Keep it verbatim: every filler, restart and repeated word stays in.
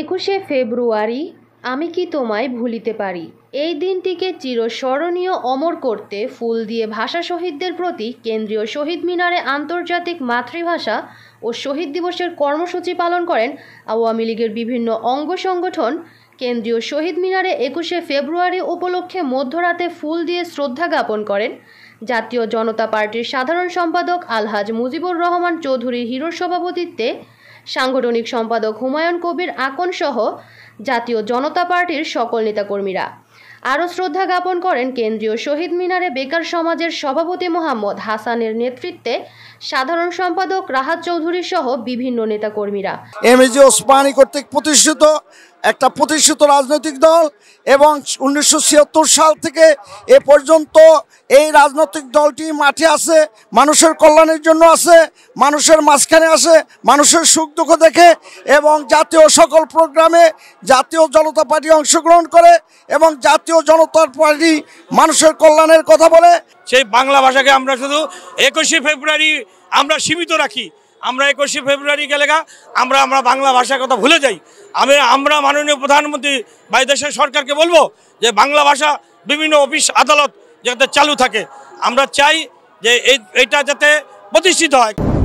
একুশে ফেব্রুয়ারি আমি কি তোমায় ভুলিতে পারি। এই দিনটিকে চিরস্মরণীয় অমর করতে ফুল দিয়ে ভাষা শহীদদের প্রতি কেন্দ্রীয় শহীদ মিনারে আন্তর্জাতিক মাতৃভাষা ও শহীদ দিবসের কর্মসূচি পালন করেন আওয়ামী লীগের বিভিন্ন অঙ্গ সংগঠন। কেন্দ্রীয় শহীদ মিনারে একুশে ফেব্রুয়ারি উপলক্ষে মধ্যরাতে ফুল দিয়ে শ্রদ্ধা জ্ঞাপন করেন জাতীয় জনতা পার্টির সাধারণ সম্পাদক আলহাজ মুজিবুর রহমান চৌধুরী হিরোর সভাপতিত্বে, সাংগঠনিক সম্পাদক হুমায়ুন কবির আকন সহ জাতীয় জনতা পার্টির সকল নেতাকর্মীরা। আরও শ্রদ্ধা জ্ঞাপন করেন কেন্দ্রীয় শহীদ মিনারে বেকার সমাজের সভাপতি মোহাম্মদ হাসানের নেতৃত্বে সাধারণ সম্পাদক রাহাত চৌধুরী সহ বিভিন্ন নেতাকর্মীরা। এমএজি ওসমানী কর্তৃক প্রতিষ্ঠিত একটা প্রতিষ্ঠিত রাজনৈতিক দল এবং উনিশশো ছিয়াত্তর সাল থেকে এ পর্যন্ত এই রাজনৈতিক দলটি মাঠে আছে, মানুষের কল্যাণের জন্য আছে, মানুষের মাঝখানে আছে, মানুষের সুখ দুঃখ দেখে এবং জাতীয় সকল প্রোগ্রামে জাতীয় জনতা পার্টি অংশগ্রহণ করে এবং জাতীয় জনতা পার্টি মানুষের কল্যাণের কথা বলে। সেই বাংলা ভাষাকে আমরা শুধু একুশে ফেব্রুয়ারি আমরা সীমিত রাখি, আমরা একুশে ফেব্রুয়ারি গেলে আমরা আমরা বাংলা ভাষার কথা ভুলে যাই। আমি আমরা মাননীয় প্রধানমন্ত্রী বা দেশের সরকারকে বলবো যে বাংলা ভাষা বিভিন্ন অফিস আদালত যাতে চালু থাকে। আমরা চাই যে এইটা যাতে প্রতিষ্ঠিত হয়।